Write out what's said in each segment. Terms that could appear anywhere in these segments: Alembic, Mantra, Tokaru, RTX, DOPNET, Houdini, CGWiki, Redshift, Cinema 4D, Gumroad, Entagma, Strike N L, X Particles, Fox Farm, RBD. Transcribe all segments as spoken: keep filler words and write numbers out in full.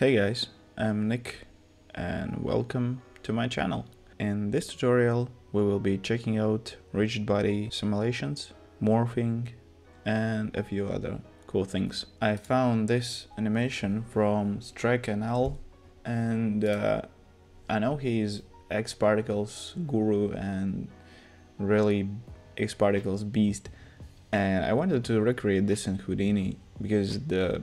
Hey guys, I'm Nick and welcome to my channel. In this tutorial we will be checking out rigid body simulations, morphing and a few other cool things. I found this animation from Strike N L and uh, I know he's X Particles guru and really X Particles beast, and I wanted to recreate this in Houdini because the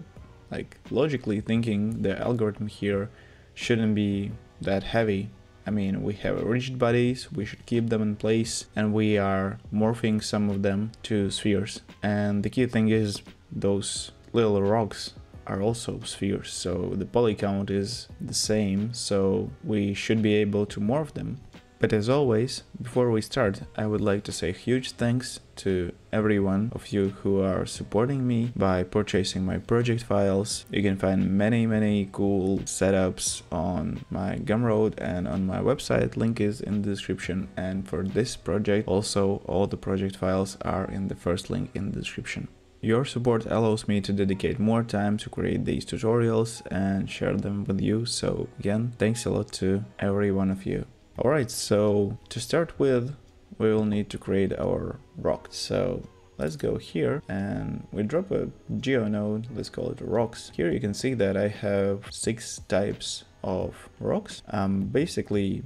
like logically thinking the algorithm here shouldn't be that heavy. I mean, we have rigid bodies, we should keep them in place, and we are morphing some of them to spheres. And the key thing is those little rocks are also spheres, so the poly count is the same, so we should be able to morph them. But as always, before we start, I would like to say huge thanks to every one of you who are supporting me by purchasing my project files. You can find many many cool setups on my Gumroad and on my website, link is in the description, and for this project also all the project files are in the first link in the description. Your support allows me to dedicate more time to create these tutorials and share them with you, so again, thanks a lot to every one of you. Alright, so to start with, we will need to create our rock. So let's go here and we drop a geonode, let's call it rocks. Here you can see that I have six types of rocks. Um, basically,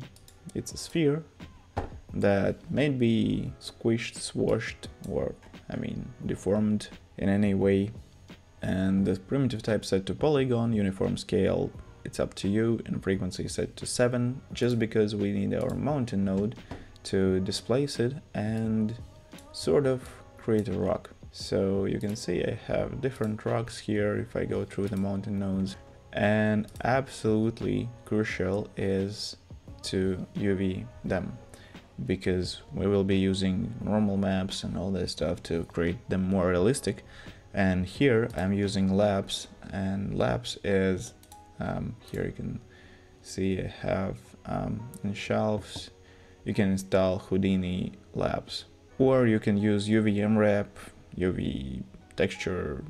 it's a sphere that may be squished, swashed, or I mean deformed in any way. And the primitive type set to polygon, uniform scale, it's up to you, and frequency set to seven, just because we need our mountain node to displace it and sort of create a rock. So you can see I have different rocks here if I go through the mountain nodes, and absolutely crucial is to U V them, because we will be using normal maps and all that stuff to create them more realistic. And here I'm using laps, and laps is Um, here you can see I have um, in shelves, you can install Houdini labs, or you can use U V M wrap, U V texture,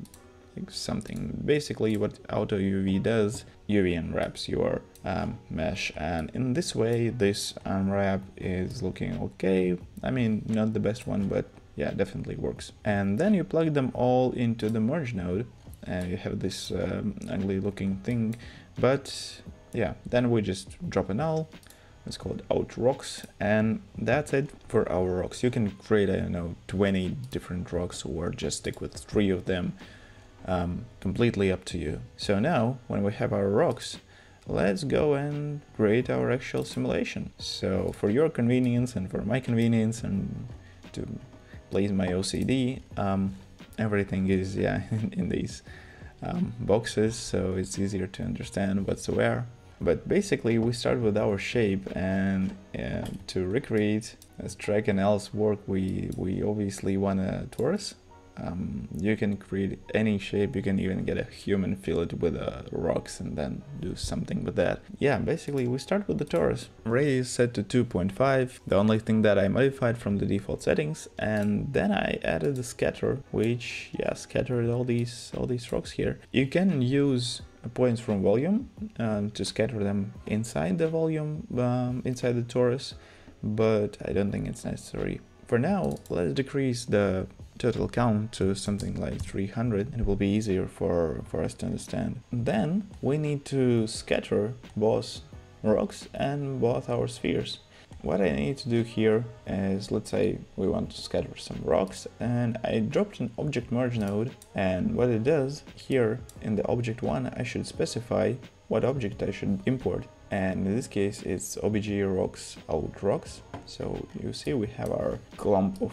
like something. Basically what auto U V does, U V unwraps your um, mesh, and in this way this unwrap is looking okay. I mean, not the best one, but yeah, definitely works. And then you plug them all into the merge node and you have this um, ugly looking thing. But yeah, then we just drop a null, let's call it out rocks, and that's it for our rocks. You can create, I don't know, twenty different rocks, or just stick with three of them, um, completely up to you. So now when we have our rocks, let's go and create our actual simulation. So for your convenience and for my convenience and to please my O C D, um, everything is yeah in, in these um, boxes, so it's easier to understand what's where. But basically we start with our shape, and uh, to recreate Strike N L's work, we we obviously want a torus. Um, you can create any shape, you can even get a human fillet with uh, rocks and then do something with that. Yeah, basically we start with the torus. Radius set to two point five, the only thing that I modified from the default settings, and then I added the scatter, which yeah, scattered all these all these rocks here. You can use points from volume um, to scatter them inside the volume, um, inside the torus, but I don't think it's necessary. For now, let's decrease the total count to something like three hundred, and it will be easier for, for us to understand. Then we need to scatter both rocks and both our spheres. What I need to do here is, let's say we want to scatter some rocks, and I dropped an object merge node, and what it does here in the object one, I should specify what object I should import, and in this case it's obj rocks out rocks. So you see we have our clump of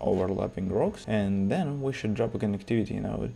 overlapping rocks, and then we should drop a connectivity node,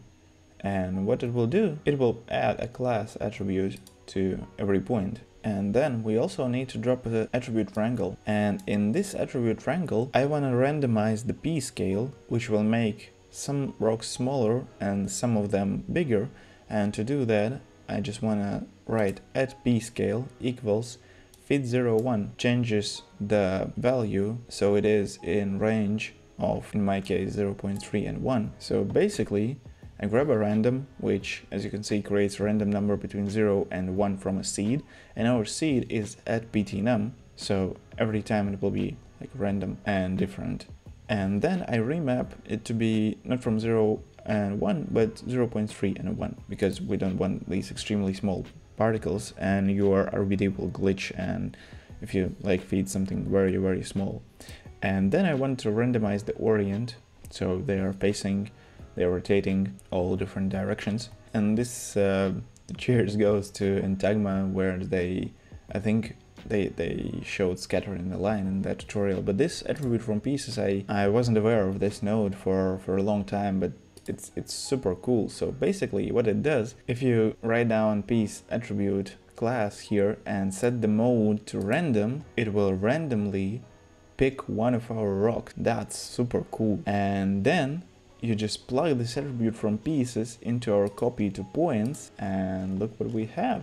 and what it will do, it will add a class attribute to every point. And then we also need to drop the attribute triangle, and in this attribute triangle I want to randomize the P scale, which will make some rocks smaller and some of them bigger. And to do that I just want to write at P scale equals fit zero one, changes the value so it is in range of, in my case, zero point three and one. So basically I grab a random, which as you can see creates a random number between zero and one from a seed, and our seed is at ptnum, so every time it will be like random and different. And then I remap it to be not from zero and one, but zero point three and one, because we don't want these extremely small particles and your R B D will glitch and if you like feed something very very small. And then I want to randomize the orient, so they are facing, they are rotating all different directions. And this uh, cheers goes to Entagma, where they, I think they they showed scatter in the line in that tutorial. But this attribute from pieces, I, I wasn't aware of this node for, for a long time, but it's, it's super cool. So basically what it does, if you write down piece attribute class here and set the mode to random, it will randomly pick one of our rocks. That's super cool. And then you just plug this attribute from pieces into our copy to points and look what we have.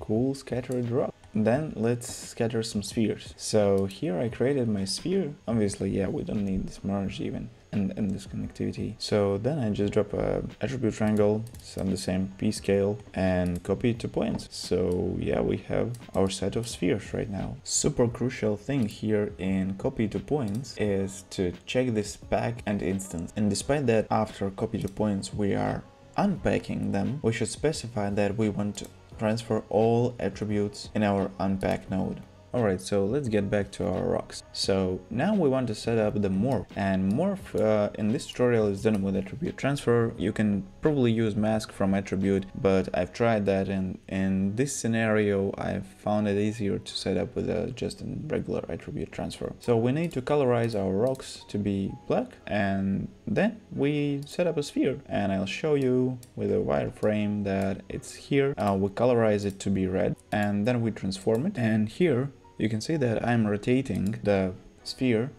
Cool scattered rock. Then let's scatter some spheres. So here I created my sphere. Obviously, yeah, we don't need this merge even and, and this connectivity. So then I just drop a attribute triangle, so on the same P scale, and copy it to points. So yeah, we have our set of spheres right now. Super crucial thing here in copy to points is to check this pack and instance. And despite that, after copy to points, we are unpacking them. We should specify that we want to transfer all attributes in our unpack node. Alright, so let's get back to our rocks. So now we want to set up the morph, and morph uh, in this tutorial is done with attribute transfer. You can probably use mask from attribute, but I've tried that, and in this scenario I've found it easier to set up with a, just a regular attribute transfer. So we need to colorize our rocks to be black, and then we set up a sphere, and I'll show you with a wireframe that it's here. Uh, we colorize it to be red, and then we transform it, and here you can see that I'm rotating the sphere.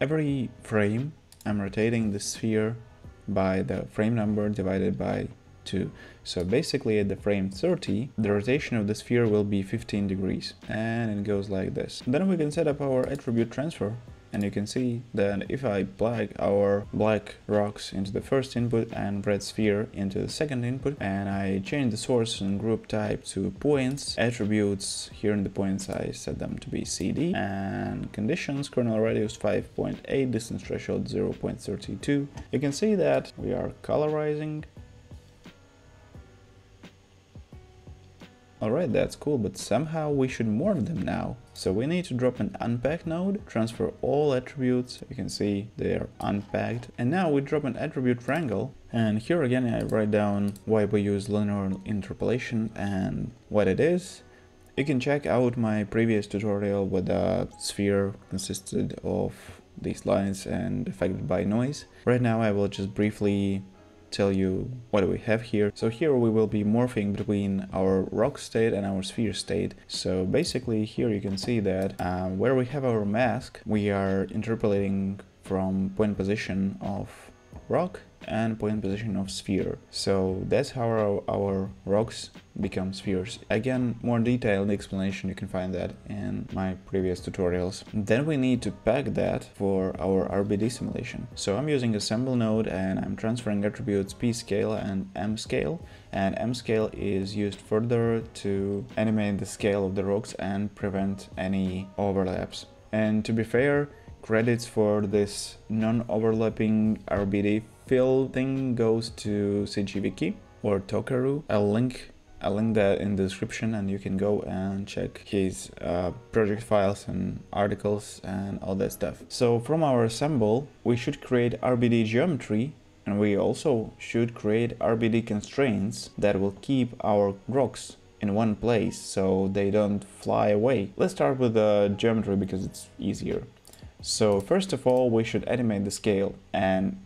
Every frame I'm rotating the sphere by the frame number divided by two. So basically at the frame thirty, the rotation of the sphere will be fifteen degrees, and it goes like this. Then we can set up our attribute transfer, and you can see that if I plug our black rocks into the first input and red sphere into the second input, and I change the source and group type to points, attributes, here in the points I set them to be C D, and conditions, kernel radius five point eight, distance threshold zero point three two. You can see that we are colorizing. Alright, that's cool, but somehow we should morph them now. So we need to drop an unpack node, transfer all attributes, you can see they are unpacked. And now we drop an attribute triangle, and here again I write down why we use linear interpolation and what it is. You can check out my previous tutorial with a sphere consisted of these lines and affected by noise. Right now I will just briefly tell you what we have here. So here we will be morphing between our rock state and our sphere state. So basically here you can see that uh, where we have our mask, we are interpolating from point position of rock and point position of sphere. So that's how our, our rocks become spheres. Again, more detailed explanation, you can find that in my previous tutorials. Then we need to pack that for our R B D simulation. So I'm using assemble node, and I'm transferring attributes P scale and M scale, and M scale is used further to animate the scale of the rocks and prevent any overlaps. And to be fair, credits for this non-overlapping R B D fill thing goes to CGWiki or Tokaru. I'll link, I'll link that in the description, and you can go and check his uh, project files and articles and all that stuff. So from our assemble, we should create R B D geometry, and we also should create R B D constraints that will keep our rocks in one place so they don't fly away. Let's start with the geometry because it's easier. So first of all, we should animate the scale, and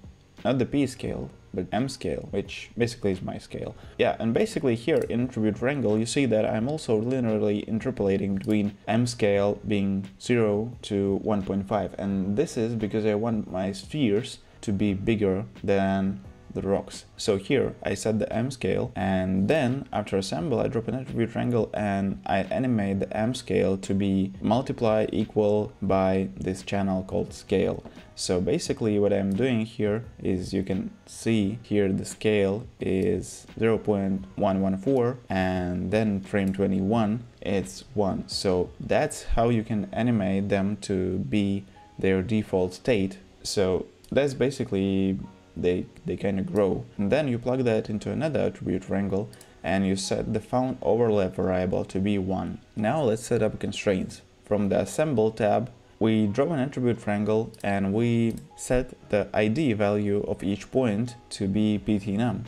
not the P scale, but M scale, which basically is my scale. Yeah, and basically here in attribute triangle, you see that I'm also linearly interpolating between M scale being zero to one point five. And this is because I want my spheres to be bigger than the rocks. So here I set the M scale, and then after assemble I drop an attribute triangle and I animate the M scale to be multiply equal by this channel called scale. So basically what I'm doing here is, you can see here the scale is zero point one one four and then frame twenty-one it's one. So that's how you can animate them to be their default state. So that's basically they they kind of grow, and then you plug that into another attribute triangle and you set the found overlap variable to be one. Now let's set up constraints. From the assemble tab we drop an attribute triangle and we set the I D value of each point to be ptnum,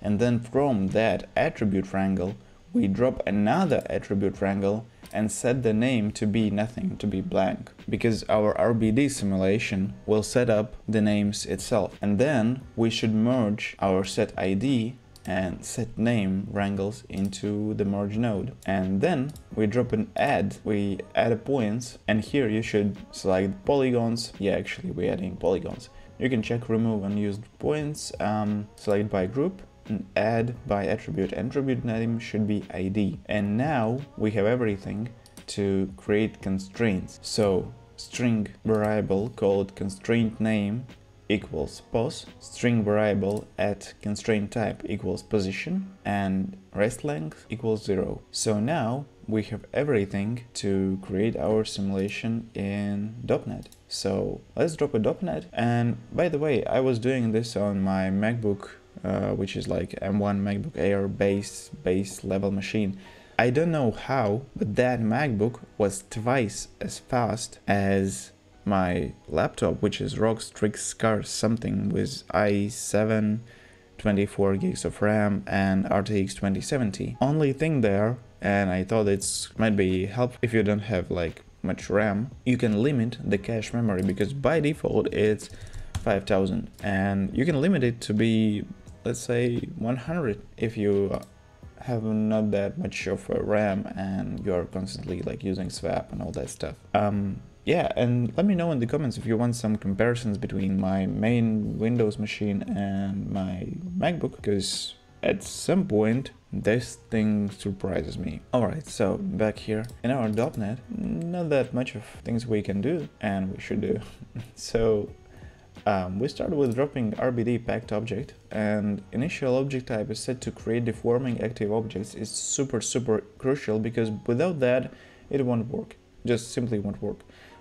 and then from that attribute triangle we drop another attribute triangle and set the name to be nothing, to be blank, because our R B D simulation will set up the names itself. And then we should merge our set I D and set name wrangles into the merge node. And then we drop an add, we add a points, and here you should select polygons. Yeah, actually we're adding polygons. You can check remove unused points, um, select by group, and add by attribute. Attribute name should be I D. And now we have everything to create constraints. So string variable called constraint name equals pos, string variable at constraint type equals position, and rest length equals zero. So now we have everything to create our simulation in DOPNET. So let's drop a DOPNET. And by the way, I was doing this on my MacBook, Uh, which is like M one MacBook Air base base level machine. I don't know how, but that MacBook was twice as fast as my laptop, which is R O G Strix Scar something with i seven, twenty-four gigs of RAM and R T X twenty seventy. Only thing there, and I thought it's might be helpful if you don't have like much RAM, you can limit the cache memory, because by default it's five thousand, and you can limit it to be, let's say, one hundred if you have not that much of a RAM and you're constantly like using swap and all that stuff. Um, yeah, and let me know in the comments if you want some comparisons between my main Windows machine and my MacBook, because at some point this thing surprises me. Alright, so back here in our DOPNET, not that much of things we can do and we should do. So Um, we start with dropping R B D packed object, and initial object type is set to create deforming active objects. It's super super crucial, because without that it won't work, just simply won't work.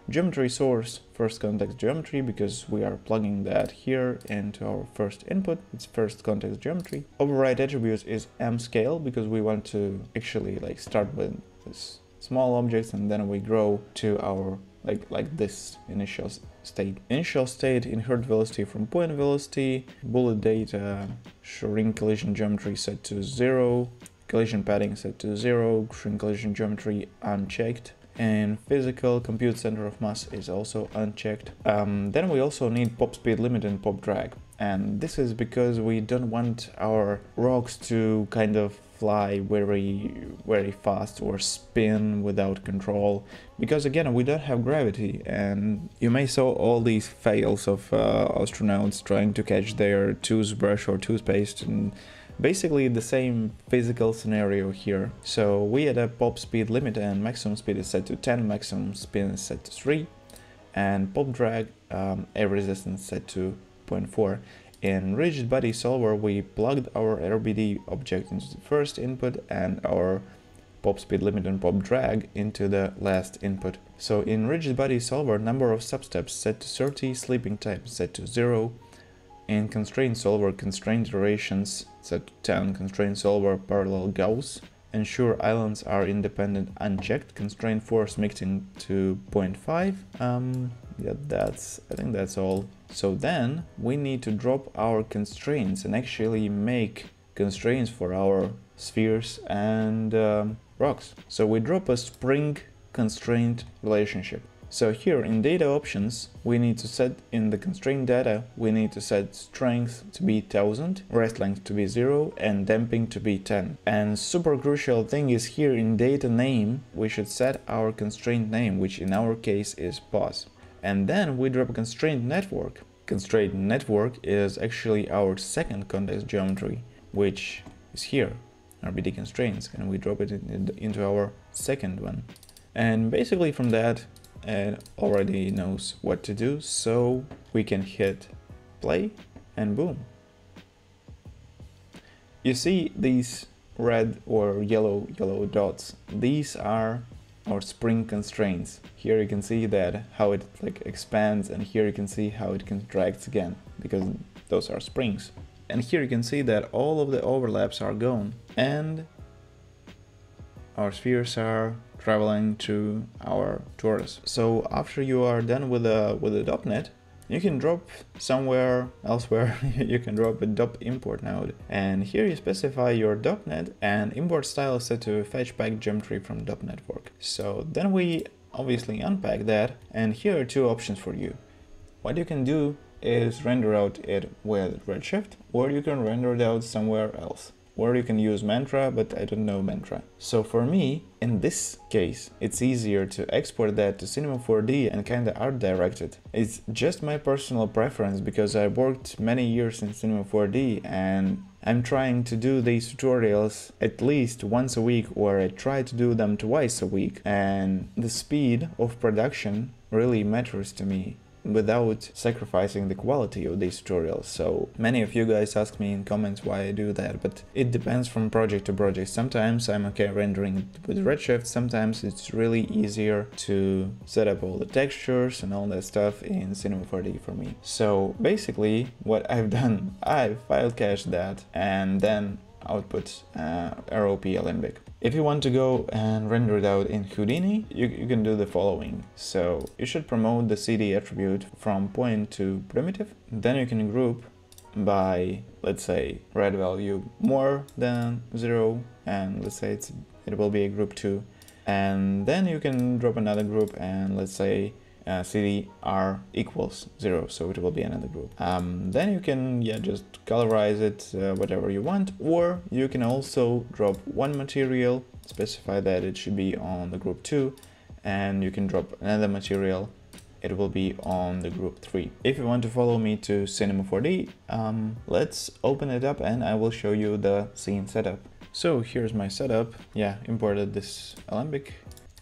Geometry source, first context geometry, because we are plugging that here into our first input, it's first context geometry. Override attributes is M scale, because we want to actually like start with this small objects and then we grow to our like like this initial state. Initial state, inherit velocity from point velocity, bullet data, shrink collision geometry set to zero, collision padding set to zero, shrink collision geometry unchecked, and physical compute center of mass is also unchecked. Um, then we also need pop speed limit and pop drag, and this is because we don't want our rocks to kind of fly very very fast or spin without control, because again we don't have gravity. And you may saw all these fails of uh, astronauts trying to catch their toothbrush or toothpaste, and basically the same physical scenario here. So we add a pop speed limit, and maximum speed is set to ten, maximum spin is set to three, and pop drag, um, air resistance set to zero point four. In rigid body solver we plugged our R B D object into the first input and our pop speed limit and pop drag into the last input. So in rigid body solver, number of substeps set to thirty, sleeping type set to zero. In constraint solver, constraint durations set to ten, constraint solver parallel Gauss, ensure islands are independent unchecked, constraint force mixing to zero point five. Um, yeah, that's, I think that's all. So then we need to drop our constraints and actually make constraints for our spheres and um, rocks. So we drop a spring constraint relationship. So here in data options, we need to set in the constraint data, we need to set strength to be one thousand, rest length to be zero, and damping to be ten. And super crucial thing is here in data name, we should set our constraint name, which in our case is pos. And then we drop a constraint network. constraint network is actually our second context geometry, which is here, R B D constraints, and we drop it in, into our second one. And basically from that, it already knows what to do, so we can hit play and boom. You see these red or yellow yellow dots, these are our spring constraints. Here you can see that how it like expands, and here you can see how it contracts again, because those are springs. And here you can see that all of the overlaps are gone and our spheres are traveling to our torus. So after you are done with the with the dopnet, you can drop somewhere elsewhere, you can drop a dop import node, and here you specify your dopnet, and import style is set to fetch back geometry from dop network. So then we obviously unpack that, and here are two options for you. What you can do is render out it with Redshift, or you can render it out somewhere else, or you can use Mantra, but I don't know Mantra. So for me, in this case, it's easier to export that to Cinema four D and kinda art direct it. It's just my personal preference, because I worked many years in Cinema four D and I'm trying to do these tutorials at least once a week, or I try to do them twice a week, and the speed of production really matters to me, without sacrificing the quality of these tutorials. So many of you guys ask me in comments why I do that, but it depends from project to project. Sometimes I'm okay rendering with Redshift, sometimes it's really easier to set up all the textures and all that stuff in Cinema four D for me. So basically what I've done, I've file cached that and then output uh, R O P Alembic. If you want to go and render it out in Houdini, you, you can do the following. So you should promote the C D attribute from point to primitive, then you can group by, let's say, red value more than zero, and let's say it's, it will be a group two, and then you can drop another group, and let's say uh, C D R equals zero, so it will be another group. Um, then you can yeah just colorize it uh, whatever you want, or you can also drop one material, specify that it should be on the group two, and you can drop another material, it will be on the group three. If you want to follow me to Cinema four D, um, let's open it up and I will show you the scene setup. So here's my setup, yeah, imported this Alembic.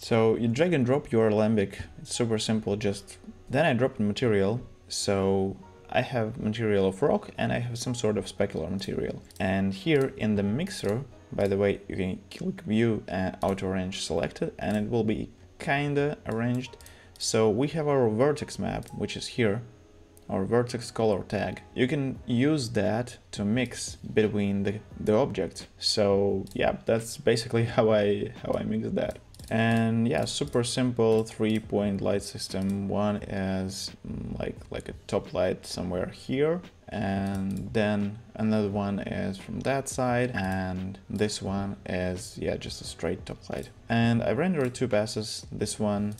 So you drag and drop your Alembic, it's super simple, just then I dropped material, so I have material of rock and I have some sort of specular material. And here in the mixer, by the way, you can click view and auto arrange selected, and it will be kinda arranged. So we have our vertex map, which is here, our vertex color tag. You can use that to mix between the, the objects. So yeah, that's basically how I how I mix that. And yeah, super simple three-point light system. One is like like a top light somewhere here, and then another one is from that side, and this one is yeah just a straight top light. And I rendered two passes, this one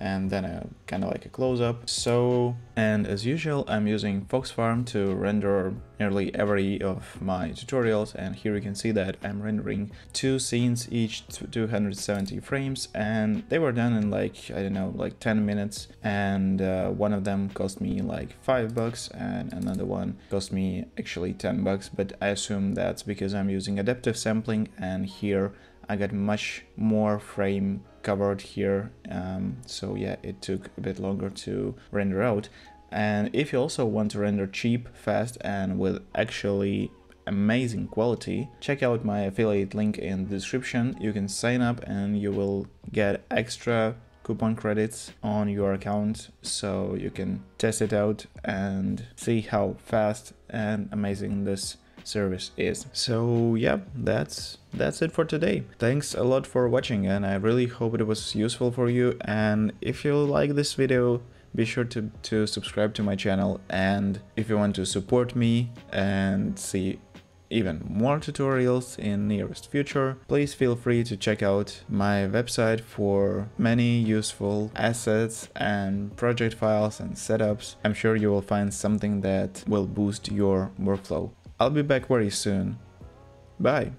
and then a kind of like a close-up. So, and as usual, I'm using Fox Farm to render nearly every of my tutorials, and here you can see that I'm rendering two scenes, each two hundred seventy frames, and they were done in like, I don't know, like ten minutes, and uh, one of them cost me like five bucks and another one cost me actually ten bucks, but I assume that's because I'm using adaptive sampling, and here I got much more frame covered here, um, so yeah, it took a bit longer to render out. And if you also want to render cheap, fast, and with actually amazing quality, check out my affiliate link in the description. You can sign up and you will get extra coupon credits on your account, so you can test it out and see how fast and amazing this service is. So yeah, that's that's it for today. Thanks a lot for watching, and I really hope it was useful for you, and if you like this video, be sure to, to subscribe to my channel, and if you want to support me and see even more tutorials in nearest future, please feel free to check out my website for many useful assets and project files and setups. I'm sure you will find something that will boost your workflow. I'll be back very soon. Bye!